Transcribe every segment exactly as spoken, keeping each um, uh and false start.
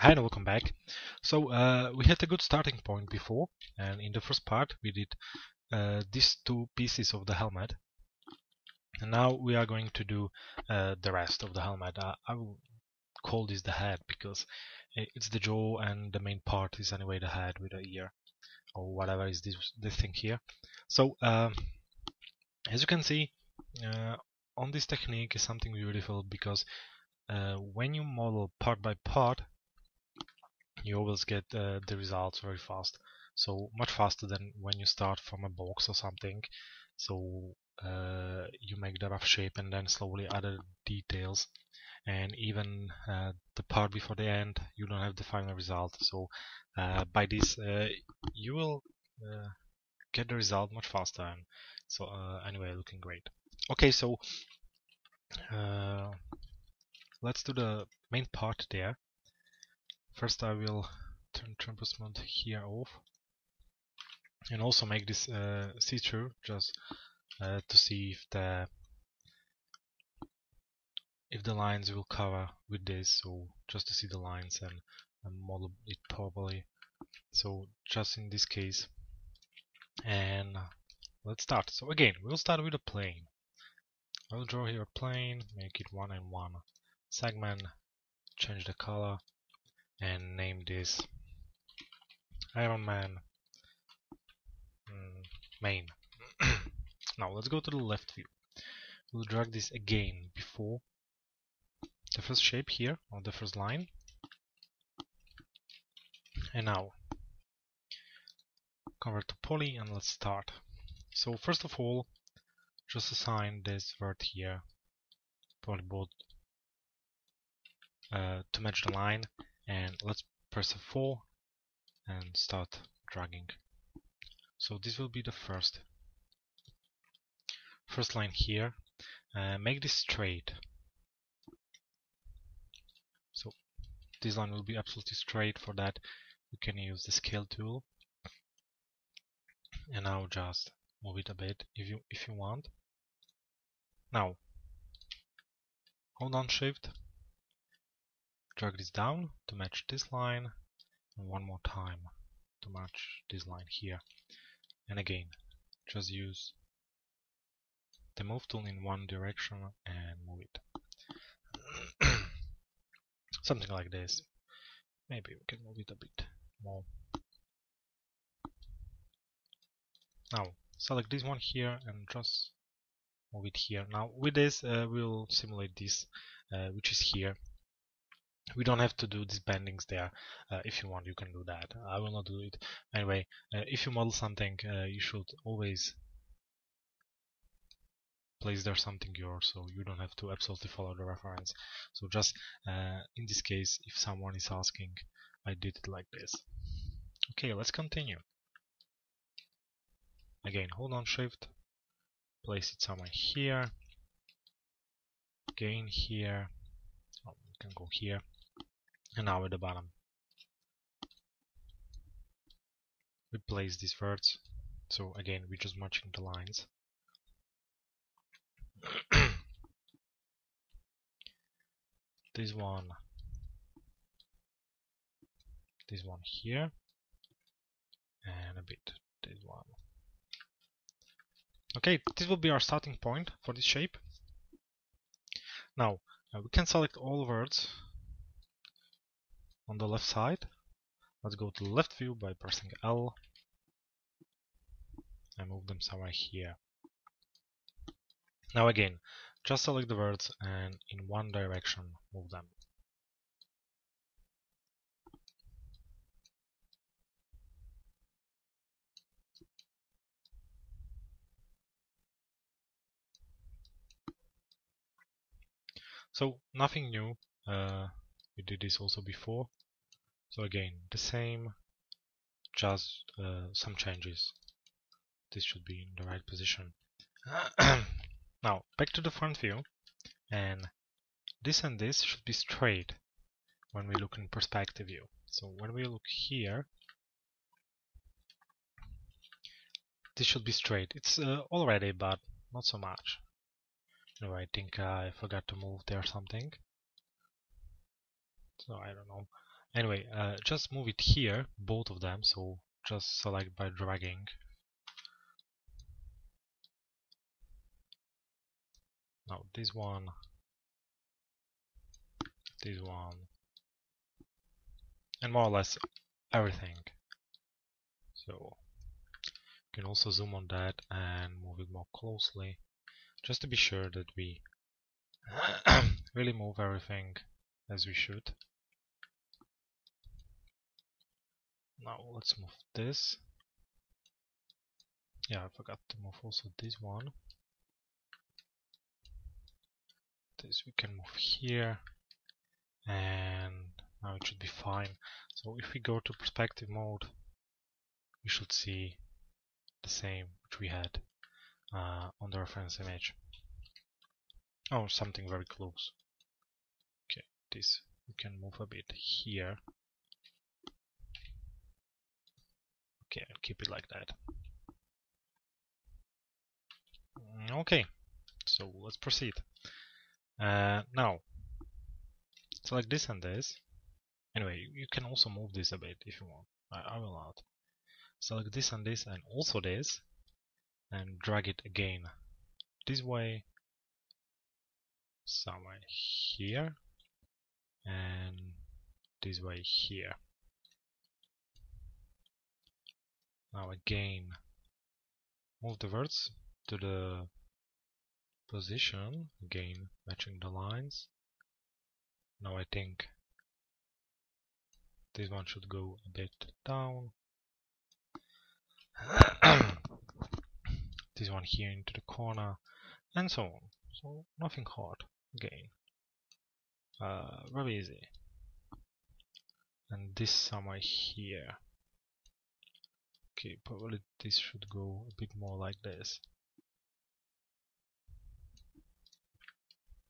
Hi and welcome back. So uh, we had a good starting point before, and in the first part we did uh, these two pieces of the helmet, and now we are going to do uh, the rest of the helmet. I, I will call this the head because it's the jaw, and the main part is anyway the head with the ear or whatever is this, this thing here. So um, as you can see, uh, on this technique is something beautiful because uh, when you model part by part, you always get uh, the results very fast, so much faster than when you start from a box or something. So uh, you make the rough shape and then slowly add the details, and even uh, the part before the end you don't have the final result. So uh, by this uh, you will uh, get the result much faster, and so uh, anyway, looking great. Okay, so uh, let's do the main part there. First I will turn Trampus mode here off and also make this uh, see-through just uh, to see if the if the lines will cover with this, so just to see the lines and, and model it properly. So just in this case, and let's start. So again, we'll start with a plane. I will draw here a plane, make it one and one segment, change the color, and name this Iron Man mm, main. Now let's go to the left view. We'll drag this again before the first shape here on the first line, and now convert to poly and let's start. So first of all, just assign this word here polyboard uh, to match the line, and let's press F four and start dragging. So this will be the first first line here. Uh, make this straight, so this line will be absolutely straight. For that you can use the scale tool, and now just move it a bit if you if you want. Now hold on shift, drag this down to match this line, and one more time to match this line here. And again, just use the move tool in one direction and move it. Something like this. Maybe we can move it a bit more. Now select this one here and just move it here. Now with this uh, we'll simulate this uh, which is here. We don't have to do these bendings there. Uh, if you want, you can do that. I will not do it. Anyway, uh, if you model something, uh, you should always place there something yours, so you don't have to absolutely follow the reference. So just, uh, in this case, if someone is asking, I did it like this. Okay, let's continue. Again, hold on shift, place it somewhere here, again here, oh, we can go here. And now at the bottom, replace these words. So again, we're just matching the lines. This one, this one here, and a bit this one. Okay, this will be our starting point for this shape. Now uh, we can select all words on the left side. Let's go to the left view by pressing L and move them somewhere here. Now again, just select the words and in one direction move them. So nothing new. Uh, We did this also before, so again the same, just uh, some changes. This should be in the right position. Now back to the front view, and this and this should be straight when we look in perspective view. So when we look here, this should be straight. It's uh, already, but not so much. No, I think I forgot to move there something. So I don't know. Anyway, uh, just move it here, both of them, so just select by dragging. Now this one, this one, and more or less everything. So you can also zoom on that and move it more closely, just to be sure that we really move everything as we should. Now let's move this. Yeah, I forgot to move also this one. This we can move here, and now it should be fine. So if we go to perspective mode, we should see the same which we had uh, on the reference image. Oh, something very close. Okay, this we can move a bit here. Okay, and keep it like that. Okay, so let's proceed. Uh, now, select this and this. Anyway, you can also move this a bit if you want. I, I will not. Select this and this and also this, and drag it again this way, somewhere here, and this way here. Now again, move the words to the position, again matching the lines. Now I think this one should go a bit down, this one here into the corner, and so on. So nothing hard, again, uh, very easy. And this somewhere here. Okay, probably this should go a bit more like this.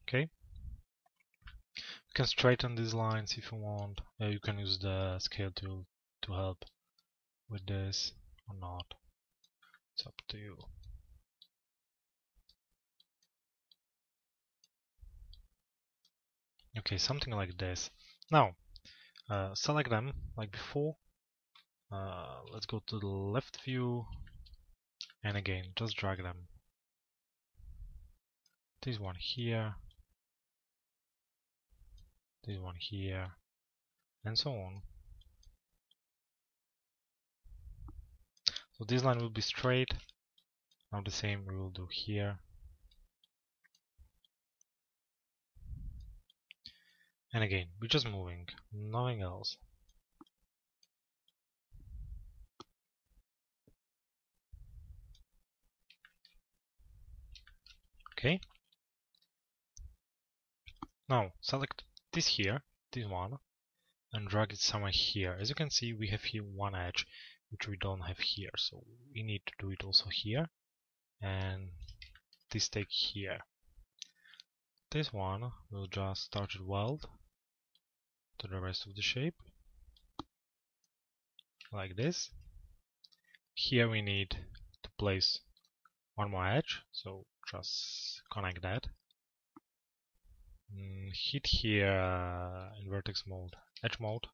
Okay, you can straighten these lines if you want. Uh, you can use the scale tool to help with this or not. It's up to you. Okay, something like this. Now, uh, select them like before. Uh, let's go to the left view, and again, just drag them. This one here. This one here, and so on. So this line will be straight. Now the same we will do here. And again, we're just moving, nothing else. Okay. Now select this here, this one, and drag it somewhere here. As you can see, we have here one edge which we don't have here, so we need to do it also here, and this take here. This one will just start to weld to the rest of the shape, like this. Here we need to place one more edge, so just connect that. Mm, hit here uh, in vertex mode, edge mode,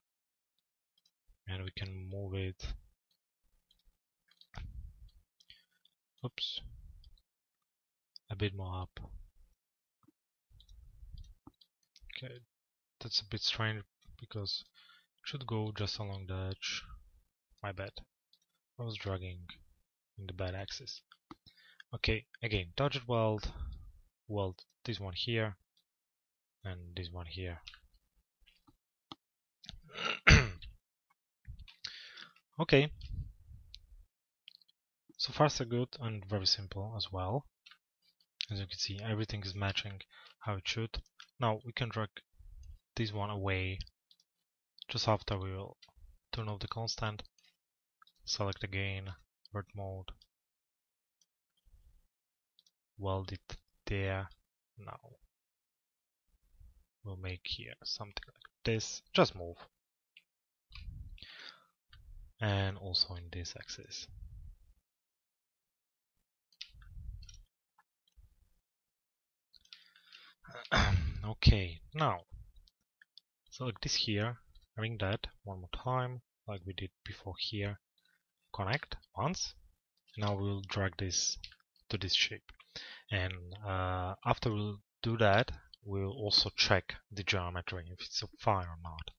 and we can move it. Oops, a bit more up. Okay, that's a bit strange because it should go just along the edge. My bad, I was dragging in the bad axis. Okay, again, target weld, weld this one here, and this one here. Okay, so far so good, and very simple as well. As you can see, everything is matching how it should. Now we can drag this one away just after we will turn off the constant. Select again, vert mode, weld it there. Now we'll make here something like this, just move, and also in this axis. Okay, now select this here having that one more time, like we did before here, connect once. Now we'll drag this to this shape, and uh, after we'll do that, we'll also check the geometry if it's a fire or not.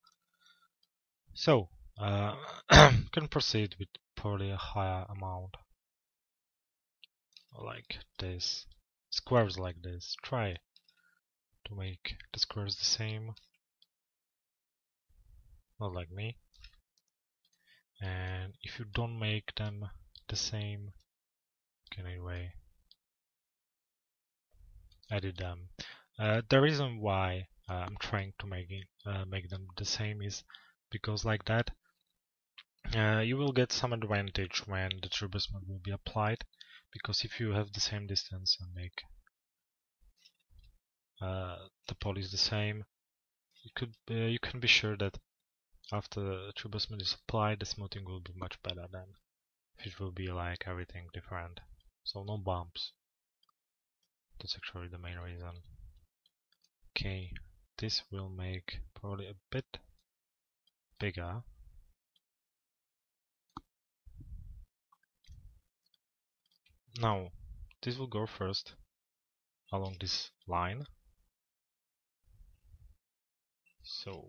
So uh, can proceed with probably a higher amount, like this, squares like this. Try to make the squares the same, not like me. And if you don't make them the same, okay, anyway, I did them. Uh, the reason why uh, I'm trying to make it, uh, make them the same is because like that uh, you will get some advantage when the traverse mode will be applied, because if you have the same distance and make uh, the polys the same, you could uh, you can be sure that after the traverse mode is applied, the smoothing will be much better than if it will be like everything different. So no bumps. That's actually the main reason. Okay, this will make probably a bit bigger. Now, this will go first along this line. So,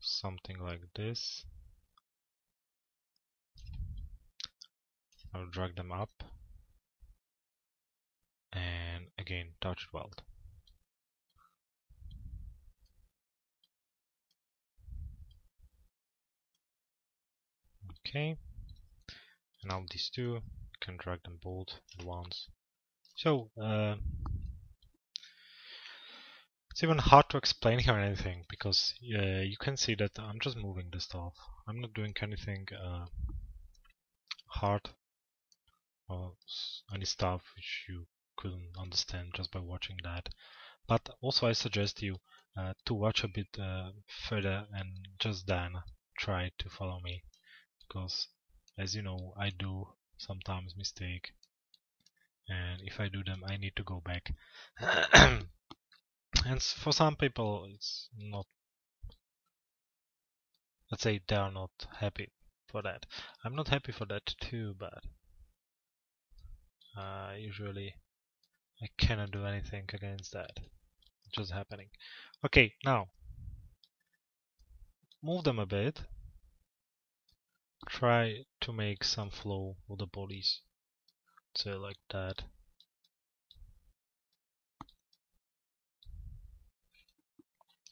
something like this. I'll drag them up and again touch weld. Okay, now these two, you can drag them both at once. So uh, it's even hard to explain here anything, because uh, you can see that I'm just moving the stuff. I'm not doing anything uh, hard or any stuff which you couldn't understand just by watching that. But also I suggest you uh, to watch a bit uh, further and just then try to follow me, because as you know, I do sometimes mistake, and if I do them I need to go back. And for some people it's not, let's say they are not happy for that. I'm not happy for that too, but uh, usually I cannot do anything against that. It's just happening. Okay, now move them a bit. Try to make some flow with the bodies, so like that.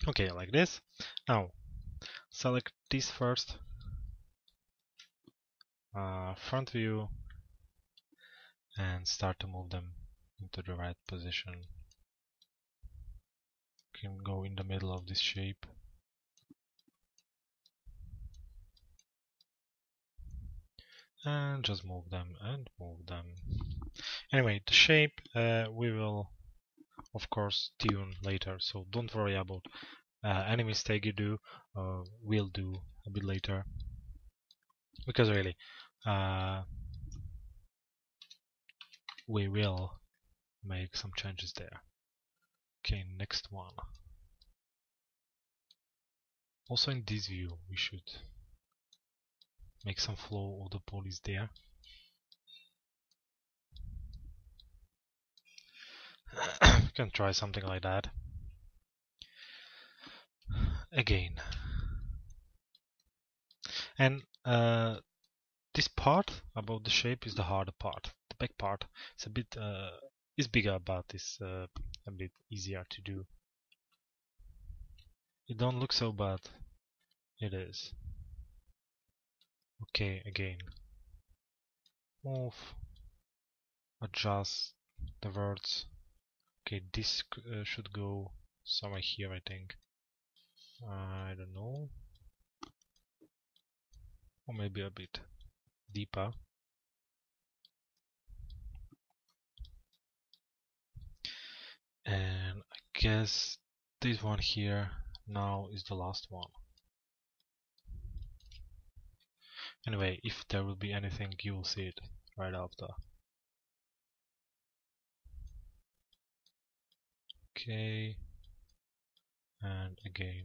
Okay, like this. Now select this first, uh, front view, and start to move them into the right position. You can go in the middle of this shape. And just move them and move them. Anyway, the shape uh, we will of course tune later, so don't worry about uh, any mistake you do. Uh, we'll do a bit later, because really uh, we will make some changes there. Okay, next one. Also in this view we should make some flow of the polys there. You can try something like that. Again. And uh, this part about the shape is the harder part. The back part is a bit uh, is bigger, but it's uh, a bit easier to do. It don't look so bad. It is. Okay, again, move, adjust the words. Okay, this uh, should go somewhere here, I think. Uh, I don't know, or maybe a bit deeper. And I guess this one here now is the last one. Anyway, if there will be anything, you will see it right after. Okay, and again,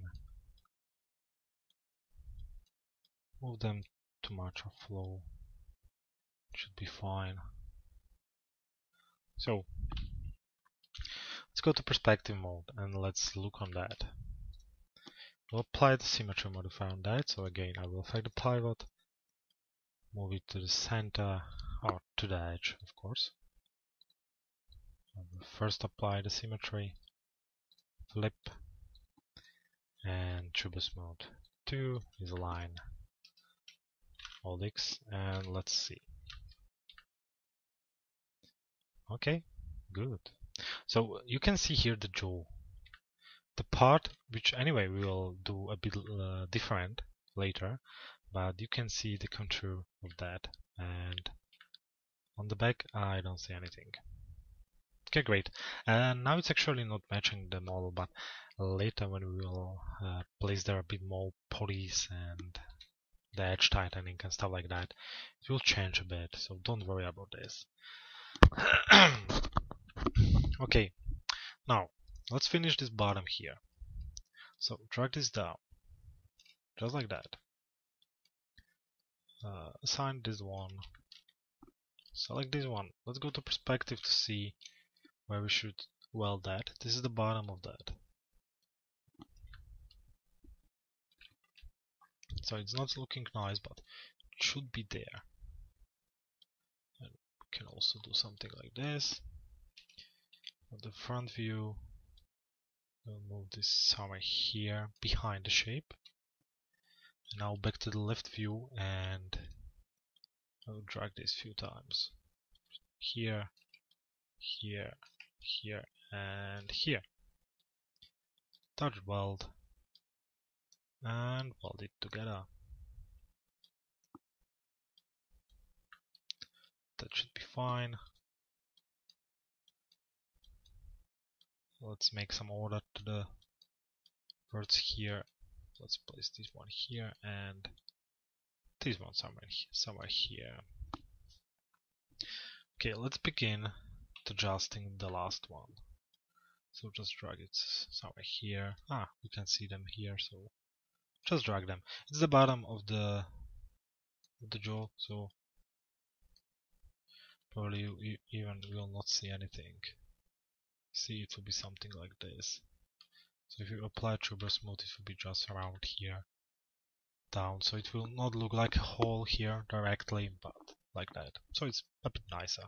move them to match our flow. Should be fine. So let's go to perspective mode and let's look on that. We'll apply the symmetry modifier on that, so again I will affect the pivot, move it to the center or to the edge, of course. I will first apply the symmetry, flip, and tubus mode two is align all x, and let's see. Okay, good. So you can see here the jaw, the part which anyway we will do a bit uh, different later, but you can see the contour of that, and on the back I don't see anything. Okay, great. And now it's actually not matching the model, but later when we will uh, place there a bit more polys and the edge tightening and stuff like that, it will change a bit, so don't worry about this. Okay, now let's finish this bottom here. So drag this down, just like that. Uh, assign this one, select this one. Let's go to perspective to see where we should weld that. This is the bottom of that. So it's not looking nice, but it should be there. And we can also do something like this. The front view, we'll move this somewhere here behind the shape. Now back to the left view, and I'll drag this few times. Here, here, here, and here. Touch weld and weld it together. That should be fine. Let's make some order to the words here. Let's place this one here and this one somewhere somewhere here. Okay, let's begin adjusting the last one. So just drag it somewhere here. Ah, you can see them here, so just drag them. It's the bottom of the of the jaw, so probably you, you even will not see anything. See, it will be something like this. So if you apply tubus mode, it will be just around here, down. So it will not look like a hole here directly, but like that. So it's a bit nicer.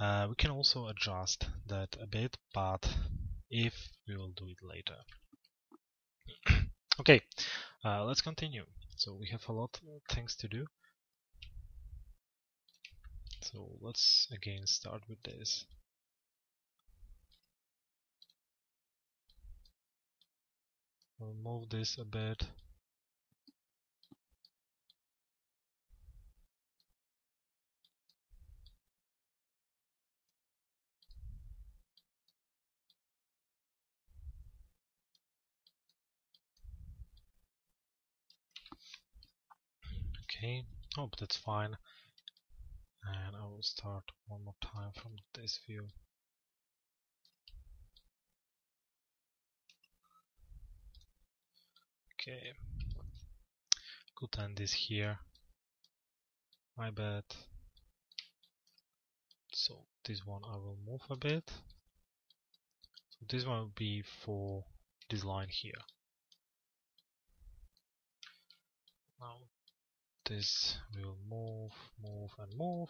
Uh, we can also adjust that a bit, but if we will do it later. Okay, uh, let's continue. So we have a lot of things to do. So let's again start with this. We'll move this a bit. Okay, oh, but that's fine. And I will start one more time from this view. Okay, could end this here. My bad. So this one I will move a bit. So this one will be for this line here. Now this will move, move, and move.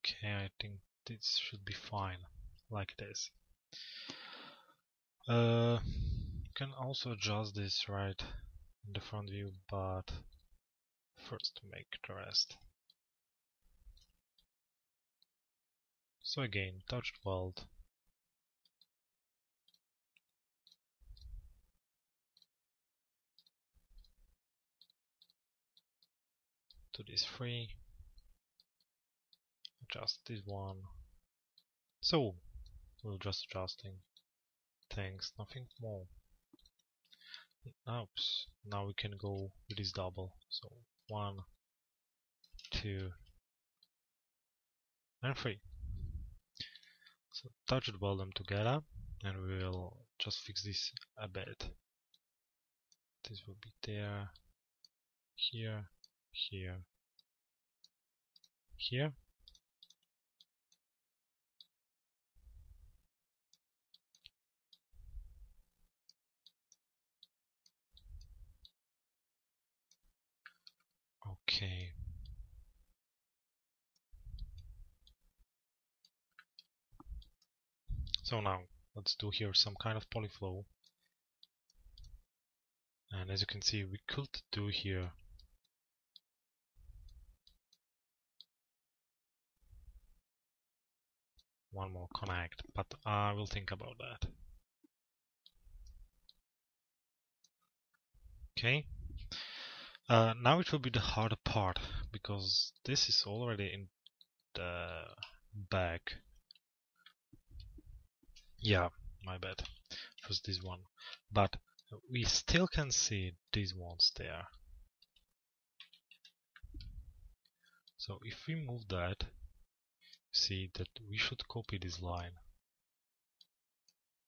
Okay, I think this should be fine, like this. Uh, you can also adjust this right in the front view, but first make the rest. So again, touch weld. To this three, adjust this one. So we're just adjusting things, nothing more. Oops, now we can go with this double. So one, two, and three. So touch both them together, and we will just fix this a bit. This will be there, here, here, here. Okay. So now let's do here some kind of polyflow. And as you can see, we could do here one more connect, but I will think about that. Okay. Uh, now it will be the harder part, because this is already in the back. Yeah, my bad. It was this one. But we still can see these ones there. So if we move that, see that we should copy this line.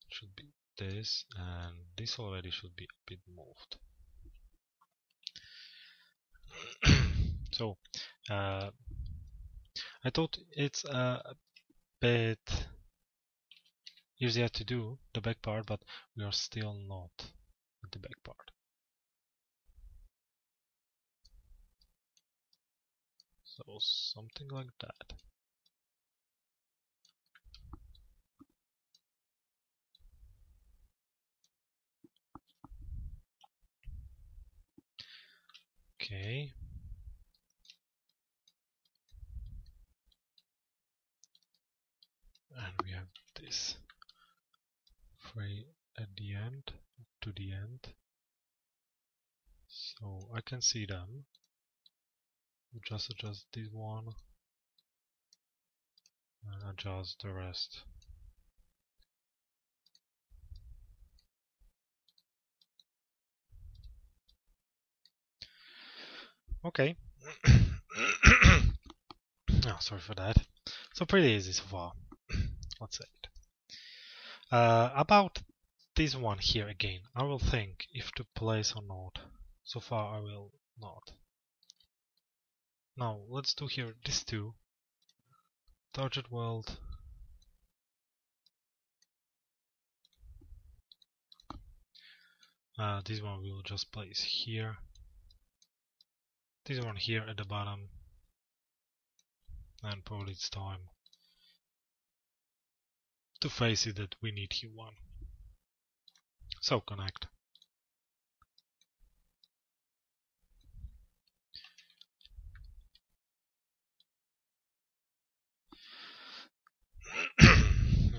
It should be this, and this already should be a bit moved. So uh, I thought it's a bit easier to do the back part, but we are still not at the back part. So something like that. Okay. And we have this frame at the end, to the end. So I can see them. Just adjust this one and adjust the rest. Okay. Oh, sorry for that. So pretty easy so far. Let's say it. Uh, about this one here again, I will think if to place or not. So far I will not. Now let's do here these two. Target world. Uh, this one we will just place here. This one here at the bottom. And probably it's time to face it that we need here one. So connect.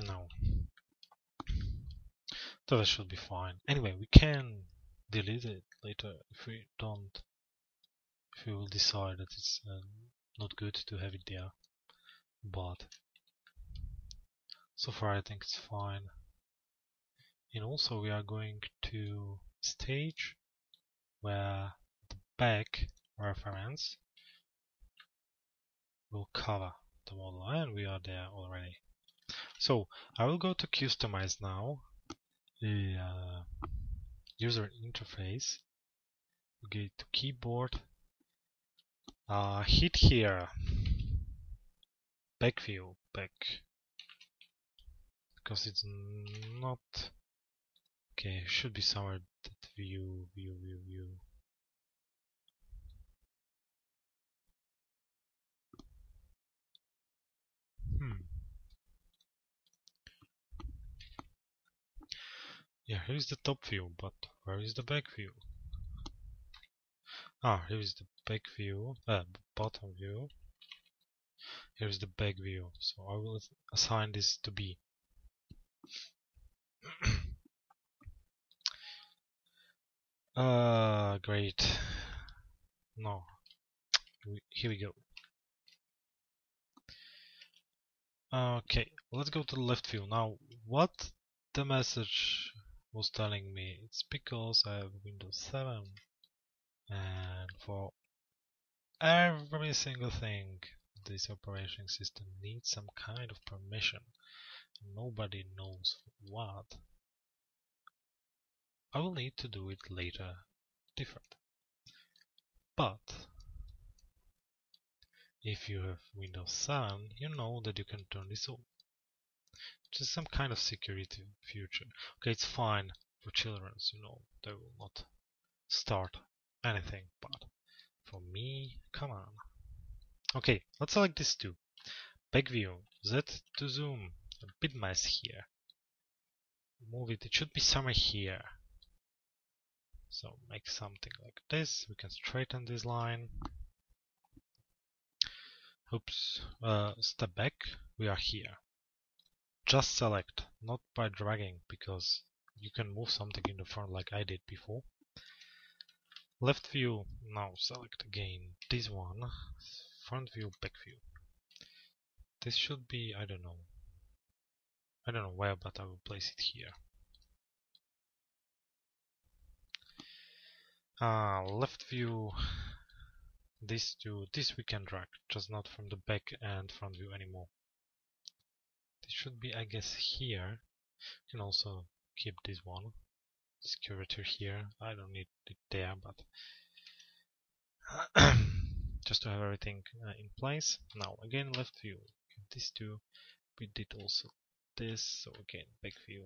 No. So that should be fine. Anyway, we can delete it later if we don't. If we will decide that it's uh, not good to have it there. But so far I think it's fine. And also we are going to stage where the back reference will cover the model, and we are there already. So I will go to customize now the uh, user interface. Go to keyboard, uh, hit here back view, back. Because it's not okay, it should be somewhere that view, view, view, view. Hmm. Yeah, here is the top view, but where is the back view? Ah, here is the back view, uh, bottom view. Here is the back view, so I will assign this to B. Uh, great. No. We, here we go. Okay, let's go to the left view. Now, what the message was telling me, it's because I have Windows seven, and for every single thing this operating system needs some kind of permission. Nobody knows what. I will need to do it later different. But if you have Windows seven, you know that you can turn this off. Just some kind of security feature. Okay, it's fine for children, you know, they will not start anything, but for me, come on. Okay, let's select this too. Back view, Z to zoom, a bit mess here. Move it, it should be somewhere here. So make something like this, we can straighten this line. Oops, uh, step back, we are here. Just select, not by dragging, because you can move something in the front like I did before. Left view, now select again this one, front view, back view. This should be, I don't know, I don't know where, but I will place it here. Ah, uh, left view, this two, this we can drag, just not from the back and front view anymore. This should be, I guess, here. You can also keep this one. This curator here. I don't need it there, but just to have everything uh, in place. Now again, left view. These two. We did also this. So again, back view.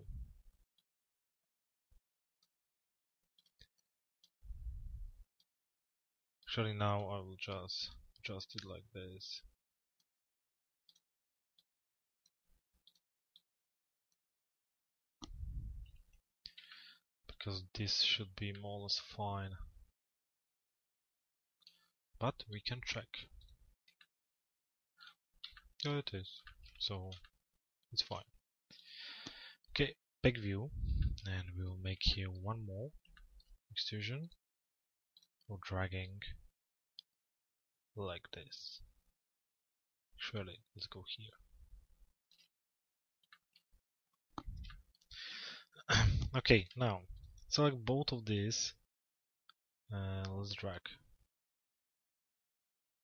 Actually, now I will just adjust it like this. Because this should be more or less fine. But we can check. There it is. So it's fine. Okay, back view. And we will make here one more extrusion. Or dragging. Like this. Surely, let's go here. Okay, now. Select both of these. Uh, let's drag.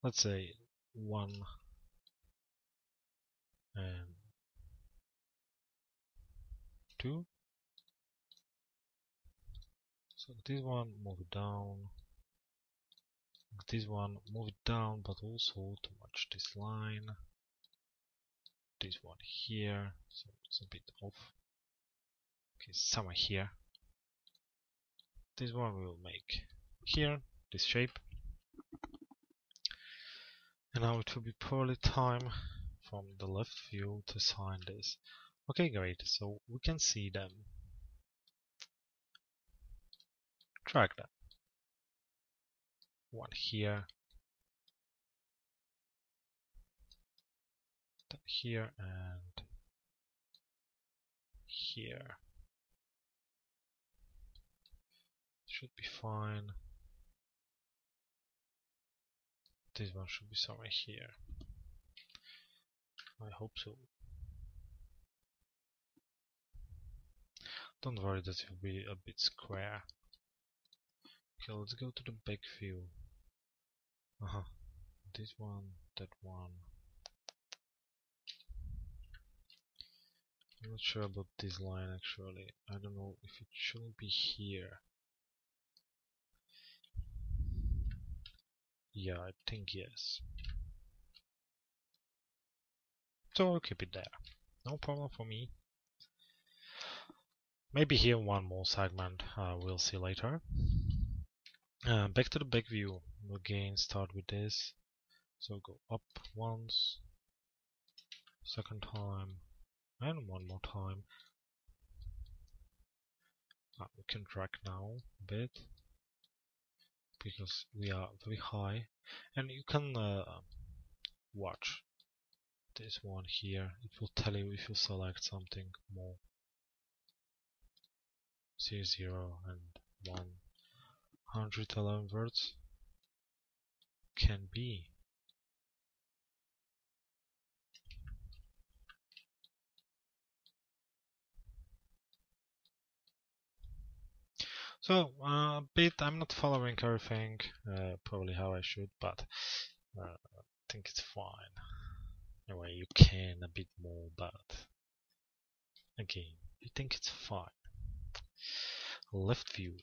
Let's say one and two. So this one, move it down. This one, move it down, but also too much this line. This one here, so it's a bit off. Okay, somewhere here. This one we will make here, this shape. And now it will be probably time from the left view to assign this. Okay, great, so we can see them. Drag them. One here. Here and here. Should be fine. This one should be somewhere here. I hope so. Don't worry, that will be a bit square. Okay, let's go to the back view. Uh-huh. This one, that one. I'm not sure about this line actually. I don't know if it should be here. Yeah, I think yes. So I'll keep it there. No problem for me. Maybe here one more segment, uh, we'll see later. Uh, back to the back view. Again, start with this. So go up once, second time, and one more time. Ah, we can drag now a bit. Because we are very high, and you can uh, watch this one here. It will tell you if you select something more. See zero and one hundred eleven words can be. So a uh, bit, I'm not following everything, uh, probably how I should, but uh, I think it's fine. Anyway, you can a bit more, but again. You think it's fine. Left view.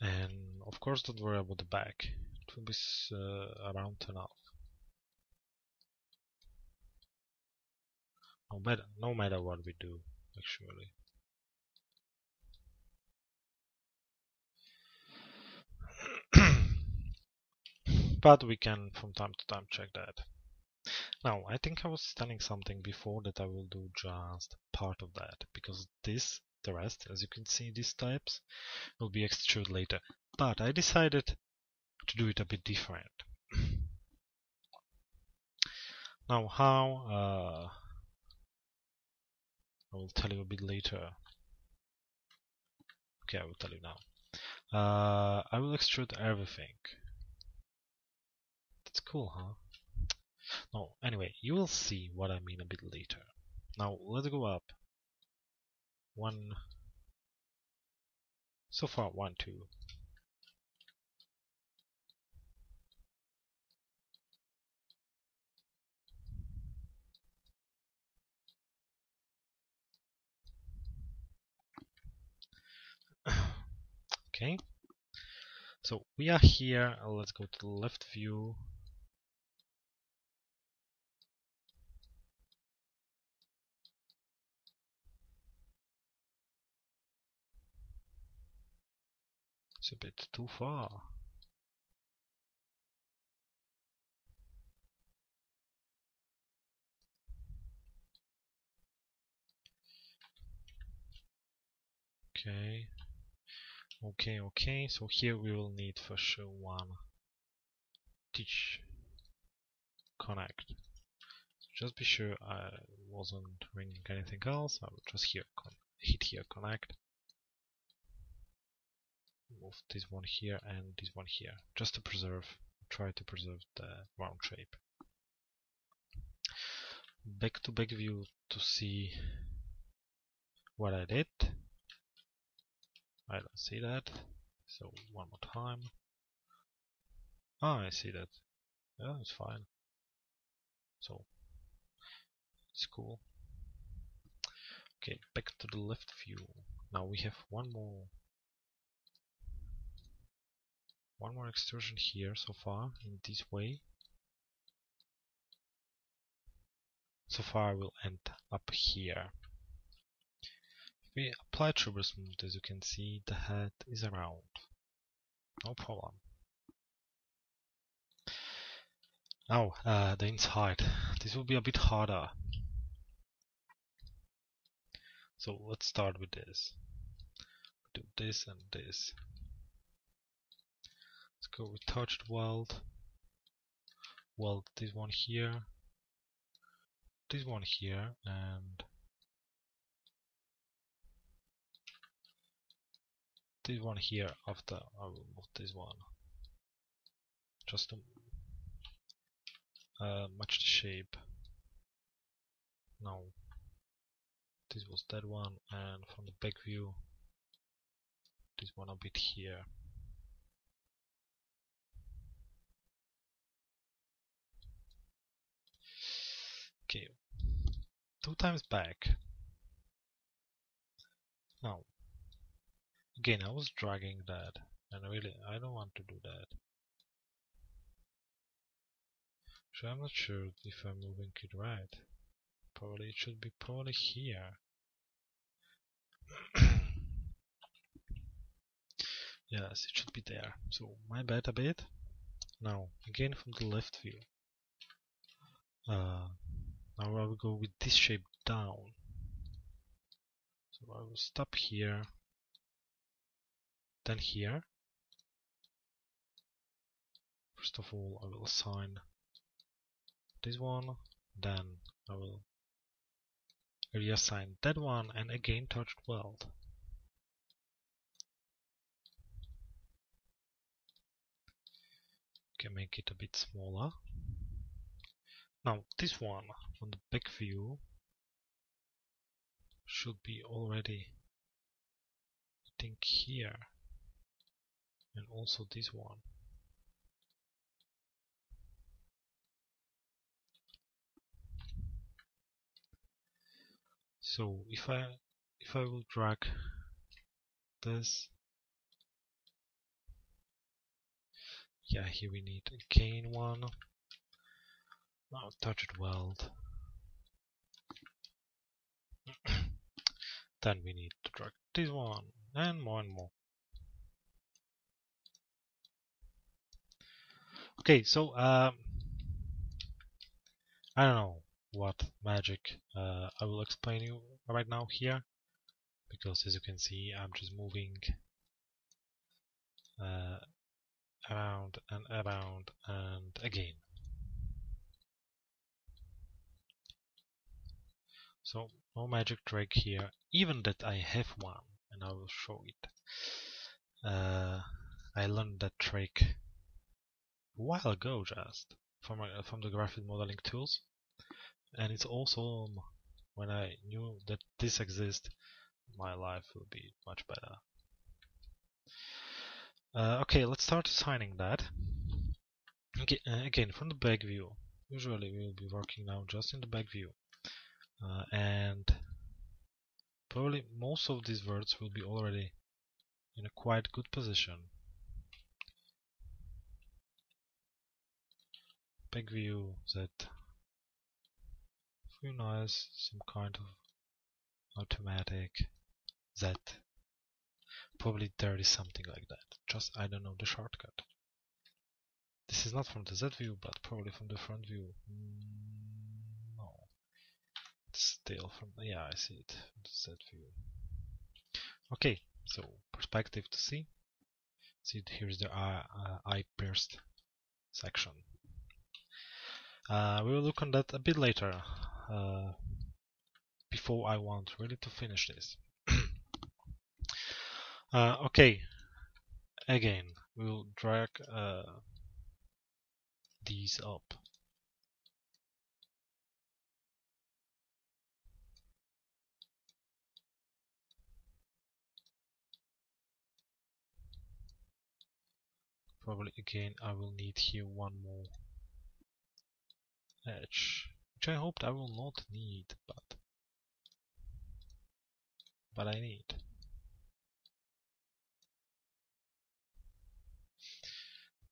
And of course, don't worry about the back. It will be uh, around enough. No matter, no matter what we do, actually. But we can from time to time check that. Now, I think I was telling something before that I will do just part of that, because this, the rest, as you can see, these types will be extruded later. But I decided to do it a bit different. Now, how? Uh, I will tell you a bit later. Okay, I will tell you now. Uh, I will extrude everything. It's cool, huh? No, anyway, you will see what I mean a bit later. Now, let's go up. One. So far, one, two. Okay. So, we are here. Let's go to the left view. It's a bit too far. Okay. Okay, okay, so here we will need for sure one teach connect. So just be sure I wasn't ringing anything else. I will just here con hit here connect. Move this one here and this one here, just to preserve, try to preserve the round shape. Back to back view to see what I did. I don't see that, so one more time. Ah, I see that. Yeah, it's fine. So, it's cool. Okay, back to the left view. Now we have one more One more extrusion here so far, in this way. So far I will end up here. If we apply turbo smooth, as you can see, the head is around. No problem. Now, uh, the inside. This will be a bit harder. So let's start with this. Do this and this. Let's go with touched weld, weld this one here, this one here, and this one here. After I will move this one, just to uh, match the shape. Now, this was that one, and from the back view, this one a bit here. Okay, two times back. Now, again, I was dragging that, and really, I don't want to do that. So I'm not sure if I'm moving it right. Probably it should be probably here. Yes, it should be there. So my bad a bit. Now, again from the left view. Uh, Now I will go with this shape down. So I will stop here, then here. First of all, I will assign this one, then I will reassign that one, and again touched weld. Can make it a bit smaller. Now, this one on the back view should be already, I think, here and also this one. So if I if I will drag this, yeah, here we need a cane one. Now touched weld. Then we need to drag this one and more and more. Okay, so um, I don't know what magic uh, I will explain you right now here, because as you can see I'm just moving uh, around and around and again. So no magic trick here, even that I have one and I will show it. Uh, I learned that trick a while ago just from, uh, from the graphic modeling tools. And it's also when I knew that this exists, my life will be much better. Uh, okay, let's start assigning that. Okay, uh, again, from the back view. Usually we will be working now just in the back view. Uh, and probably most of these words will be already in a quite good position. Back view that nice, some kind of automatic Z. Probably there is something like that. Just I don't know the shortcut. This is not from the Z view, but probably from the front view. Mm, no, it's still from. Yeah, I see it. The Z view. Okay, so perspective to see. See, here's the eye, uh, eye pierced section. Uh, we will look on that a bit later. Uh, before I want really to finish this. uh, okay, again we'll drag uh, these up. Probably again I will need here one more edge. I hoped I will not need, but but I need.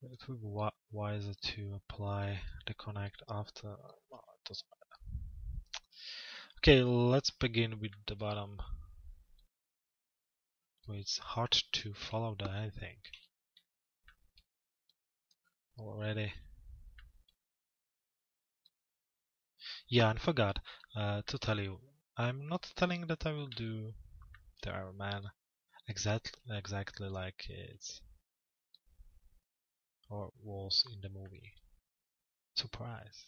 It would be wiser to apply the connect after. Oh, it doesn't matter. Okay, let's begin with the bottom. Well, it's hard to follow that, I think. Already. Yeah, and forgot uh, to tell you, I'm not telling that I will do the Iron Man exactly, exactly like it's or was in the movie. Surprise!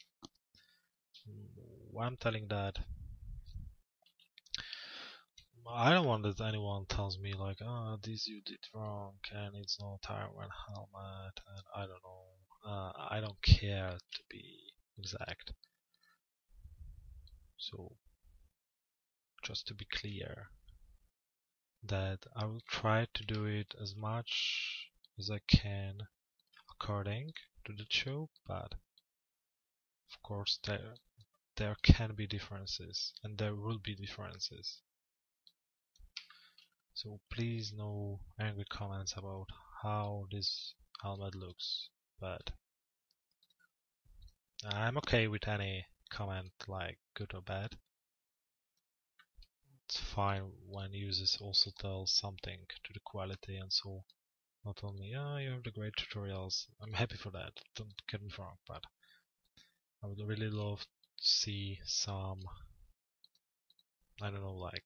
I'm telling that I don't want that anyone tells me like, "Ah, oh, this you did wrong, and it's not Iron Man helmet," and I don't know. Uh, I don't care to be exact. So, just to be clear, that I will try to do it as much as I can according to the show, but of course there there can be differences, and there will be differences. So please no angry comments about how this helmet looks, but I'm okay with any comment like good or bad. It's fine when users also tell something to the quality and so not only ah oh, you have the great tutorials. I'm happy for that, don't get me wrong, but I would really love to see some, I don't know, like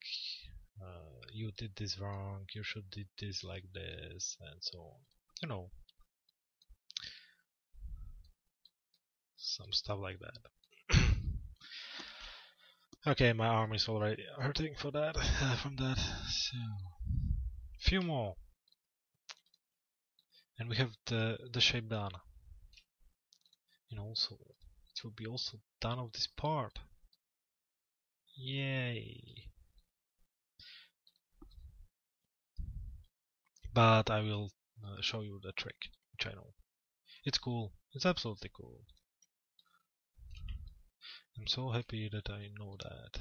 uh, you did this wrong, you should did this like this and so on, you know, some stuff like that. Okay, my arm is already hurting for that, uh, from that, so few more. And we have the, the shape done. And also, it will be also done of this part. Yay! But I will uh, show you the trick, which I know. It's cool. It's absolutely cool. I'm so happy that I know that.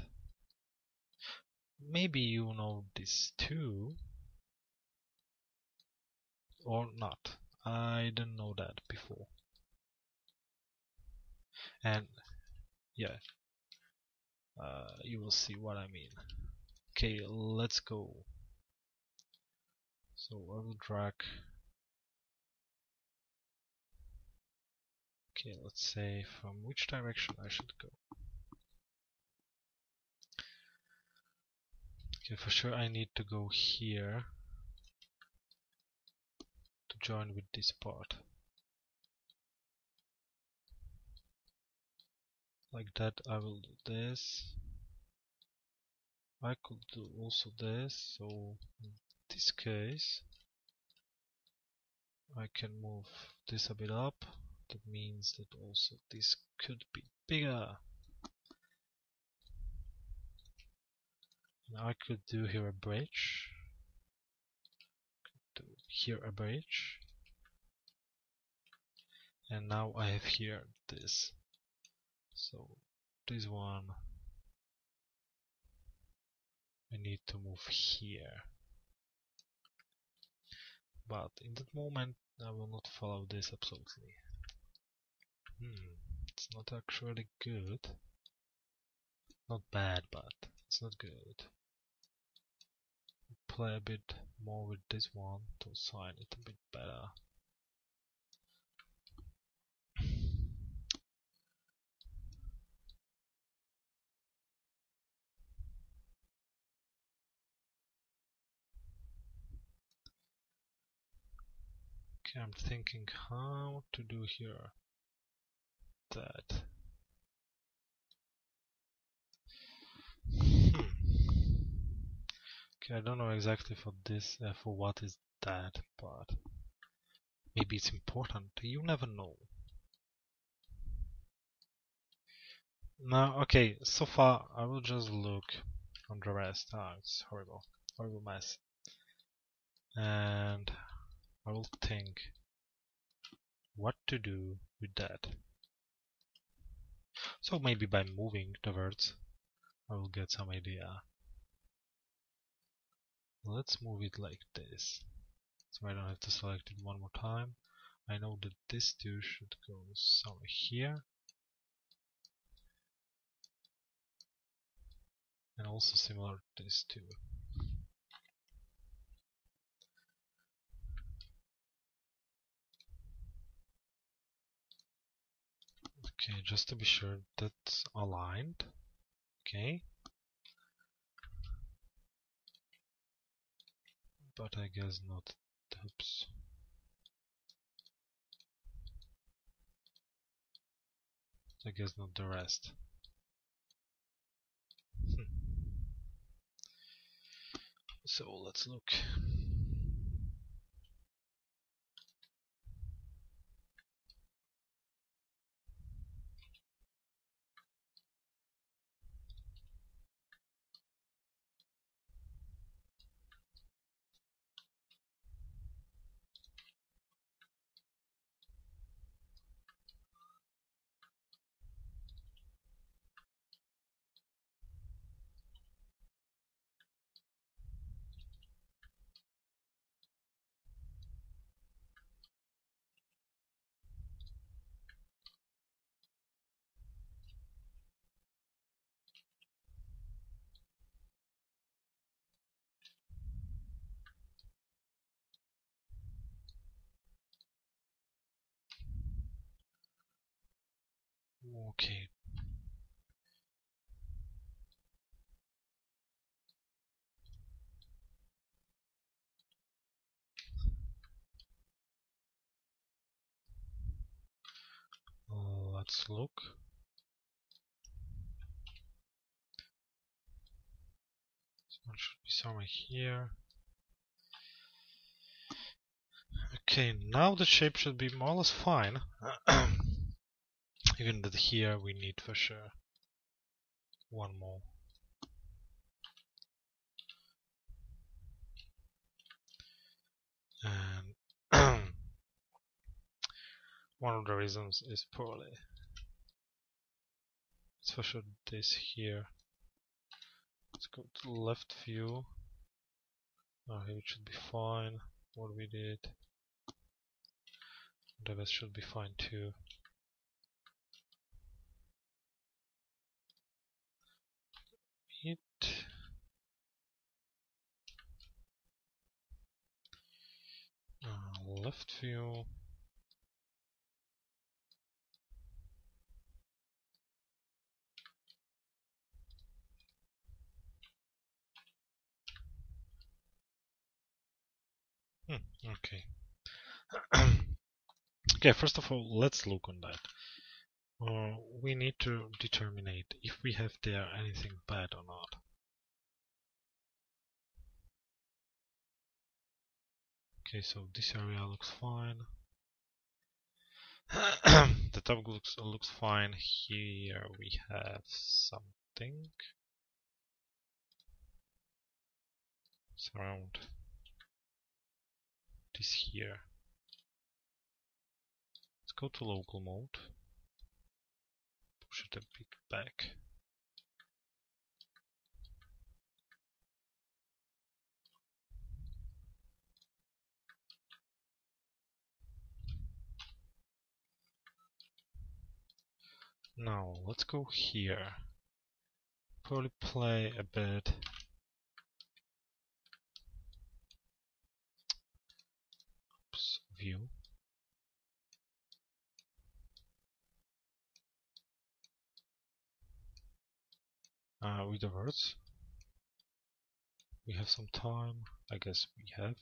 Maybe you know this too. Or not. I didn't know that before. And yeah, uh, you will see what I mean. Okay, let's go. So I will drag. Okay, let's say from which direction I should go. Okay, for sure I need to go here to join with this part. Like that I will do this. I could do also this, so in this case I can move this a bit up. That means that also this could be bigger. And I could do here a bridge. Could do here a bridge. And now I have here this. So this one I need to move here. But in that moment I will not follow this absolutely. Hmm, it's not actually good. Not bad, but it's not good. Play a bit more with this one to sign it a bit better. Okay, I'm thinking how to do here. That. Hmm. Okay, I don't know exactly for this, uh, for what is that, but maybe it's important. You never know. Now, okay, so far I will just look on the rest. Ah, it's horrible, horrible mess. And I will think what to do with that. So maybe by moving the words I will get some idea. Let's move it like this, so I don't have to select it one more time. I know that this two should go somewhere here. And also similar to this two. Okay, just to be sure that's aligned. Okay. But I guess not. Oops. I guess not the rest. Hmm. So let's look. Okay. Let's look. This one should be somewhere here. Okay, now the shape should be more or less fine. Even that here we need for sure one more. And one of the reasons is poorly. Let's for sure this here. Let's go to left view. Now here it should be fine. What we did. The rest should be fine too. It. Uh, left view. Hmm, okay. Okay, first of all, let's look on that. Uh, we need to determine if we have there anything bad or not. Okay, so this area looks fine. The top looks looks fine. Here we have something. It's around this here. Let's go to local mode. Push it a bit back. Now let's go here. Probably play a bit. Oops, view. Uh, with the words. We have some time, I guess we have.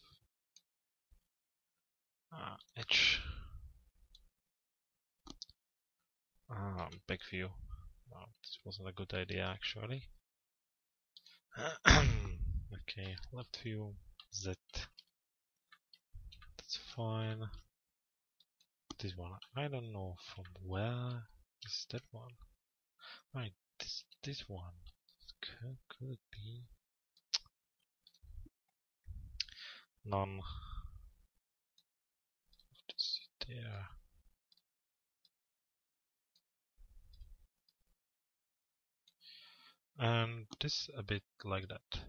Uh, H. Ah, back view. Oh, this wasn't a good idea actually. Okay, left view, Z. That's fine. This one, I don't know from where is that one. Right. This, this one could, could be none. What is it there? And this a bit like that.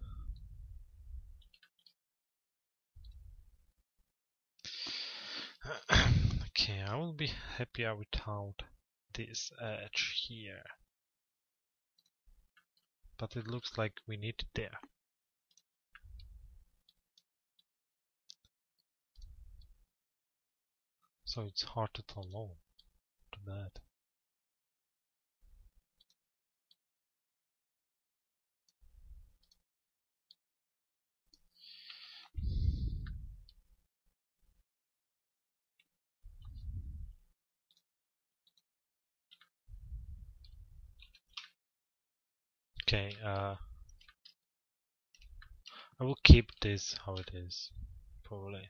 Okay, I will be happier without this edge here. But it looks like we need it there. So it's hard to tell no to that. Okay, uh, I will keep this how it is, probably.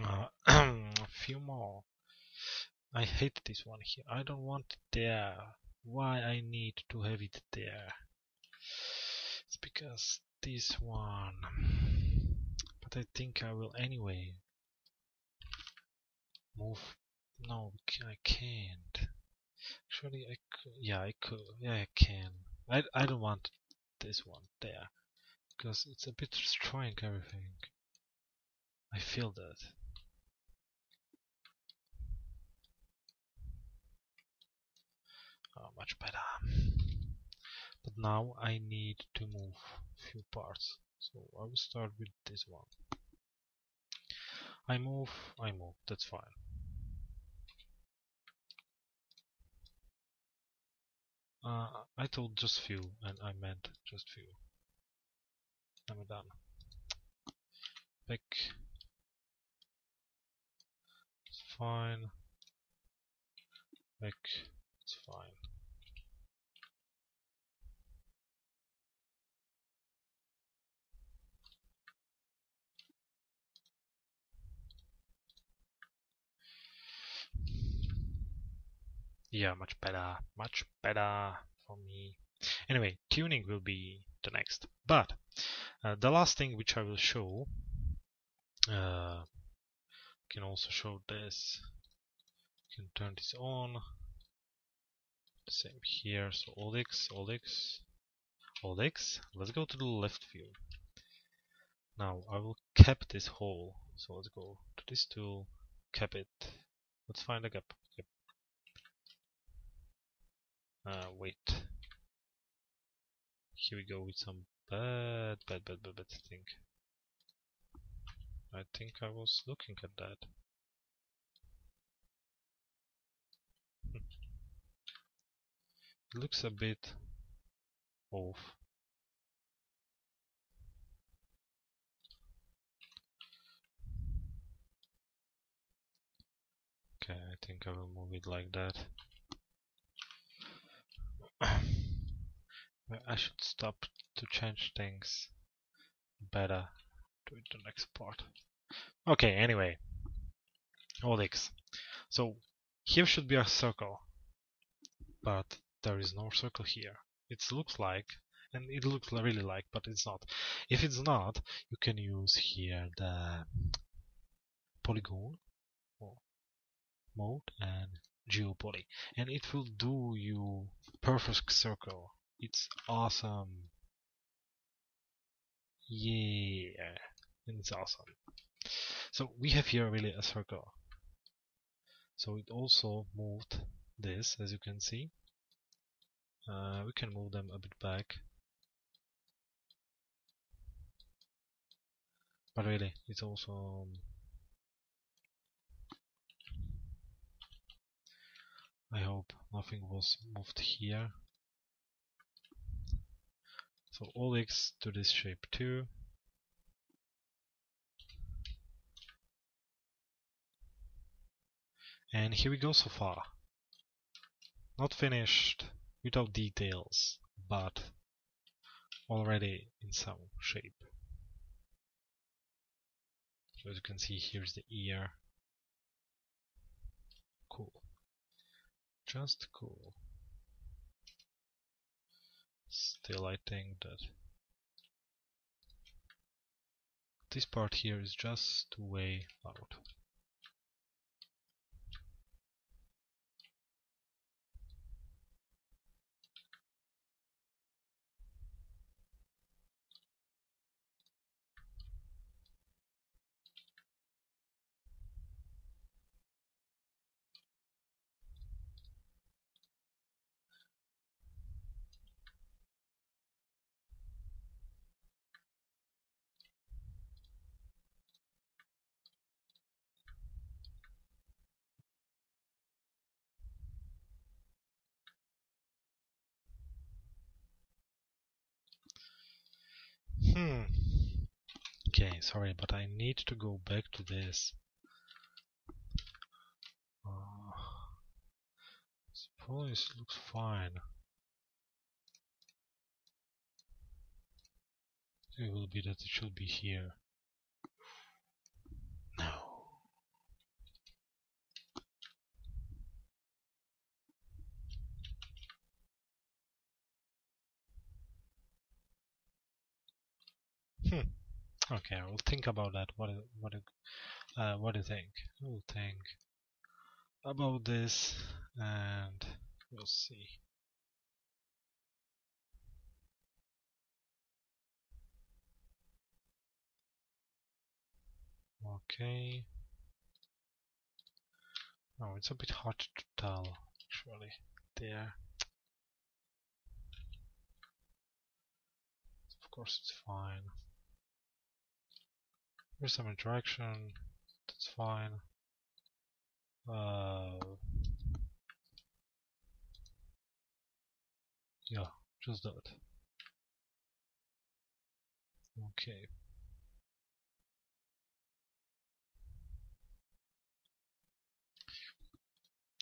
Uh, a few more. I hate this one here. I don't want it there. Why I need to have it there? It's because this one. But I think I will anyway. Move. No, I can't. Actually, I could. Yeah, I could. Yeah, I can. I, I don't want this one there. Because it's a bit destroying everything. I feel that. Oh, much better. But now I need to move a few parts. So I will start with this one. I move, I move, that's fine. Uh, I told just few, and I meant just few. And we're done. Back. It's fine. Back. It's fine. Yeah, much better, much better for me. Anyway, tuning will be the next. But Uh, the last thing which I will show, uh, can also show this, can turn this on, same here, so O L X, O L X, O L X, let's go to the left view. Now I will cap this hole, so let's go to this tool, cap it, let's find a gap. Yep. Uh, wait, here we go with some bad, bad, bad, bad, bad thing. I think I was looking at that. It looks a bit off. Okay, I think I will move it like that. I should stop to change things better. Do it the next part. Okay, anyway. O L X. So, here should be a circle. But there is no circle here. It looks like, and it looks really like, but it's not. If it's not, you can use here the polygon or mode and geopoly, and it will do you perfect circle. It's awesome. Yeah, it's awesome. So we have here really a circle. So it also moved this, as you can see. Uh, we can move them a bit back, but really it's also um, I hope nothing was moved here. So O L X to this shape too. And here we go so far. Not finished. Without details, but already in some shape. So as you can see, here's the ear. Cool. Just cool. Still, I think that this part here is just way out. Hmm. Okay, sorry, but I need to go back to this. Uh, suppose it looks fine. It will be that it should be here. No. Hmm. Okay, I will think about that. What what uh, what do you think? I will think about this, and we'll see. Okay. Oh, it's a bit hard to tell, actually. There. Of course, it's fine. Here's some interaction, that's fine. Uh, yeah, just do it. Okay.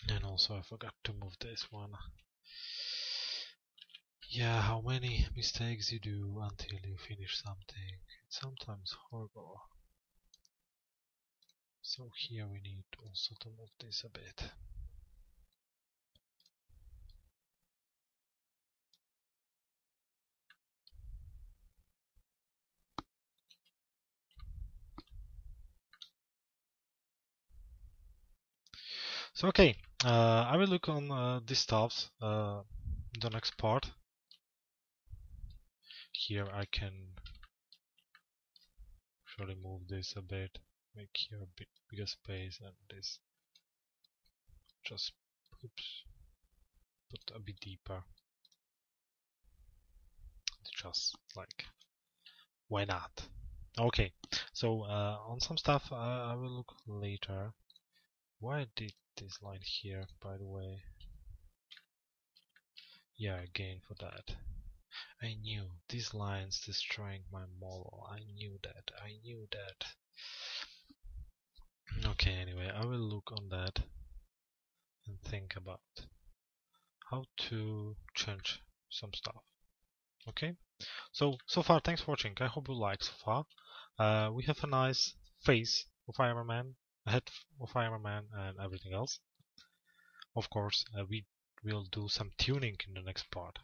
And also I forgot to move this one. Yeah, how many mistakes you do until you finish something. It's sometimes horrible. So here we need also to move this a bit. So okay, uh, I will look on uh, these tabs uh, the next part. Here I can surely move this a bit, make here a bit bigger space, and this just oops, put a bit deeper. Just like, why not? Okay, so uh, on some stuff uh, I will look later. Why did this line here, by the way? Yeah, again for that. I knew these lines destroying my model. I knew that. I knew that. Okay, anyway, I will look on that and think about how to change some stuff. Okay, so so far thanks for watching. I hope you like so far. Uh, we have a nice face of Iron Man, a head of Iron Man, and everything else. Of course, uh, we will do some tuning in the next part,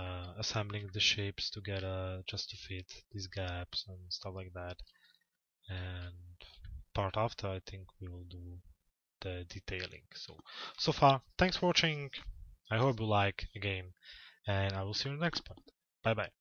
uh, assembling the shapes together just to fit these gaps and stuff like that. And part after, I think we will do the detailing. So so far, thanks for watching. I hope you like again, and I will see you in the next part. Bye bye.